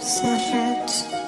so hurt.